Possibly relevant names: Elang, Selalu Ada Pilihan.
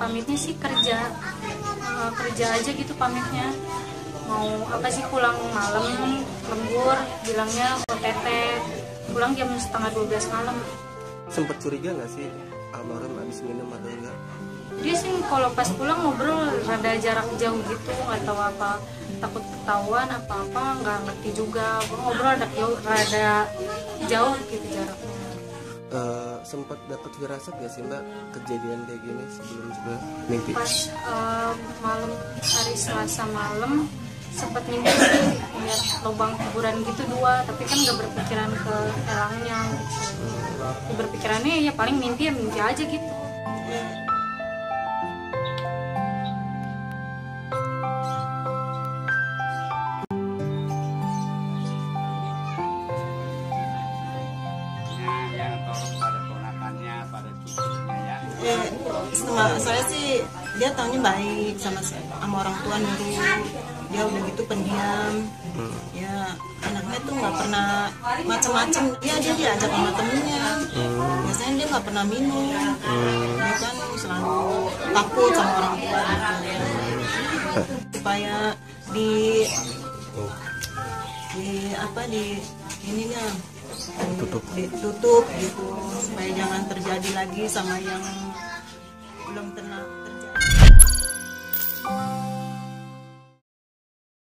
Pamitnya sih kerja aja gitu, pamitnya mau apa sih, pulang malam lembur, bilangnya OTT, pulang jam 11:30 malam. Sempet curiga nggak sih almarhum habis minum atau enggak? Dia sih kalau pas pulang ngobrol rada jarak jauh gitu, nggak tahu apa, takut ketahuan apa-apa, nggak ngerti juga, ngobrol rada jauh gitu jaraknya. Sempat dapat firasat gak sih Mbak kejadian kayak gini sebelum juga mimpi? Pas malam hari Selasa malam sempat mimpi sih lihat lubang kuburan gitu 2, tapi kan gak berpikiran ke elangnya gitu. Berpikirannya ya paling mimpi, ya mimpi aja gitu. Soalnya sih dia tahunya baik sama orang tua dulu, dia udah gitu pendiam, ya anaknya tuh nggak pernah macem-macem. Ya dia diajak sama temennya, biasanya dia nggak pernah minum, dia kan selalu takut sama orang tua gitu. Supaya ditutup gitu, supaya jangan terjadi lagi sama yang belum tenang.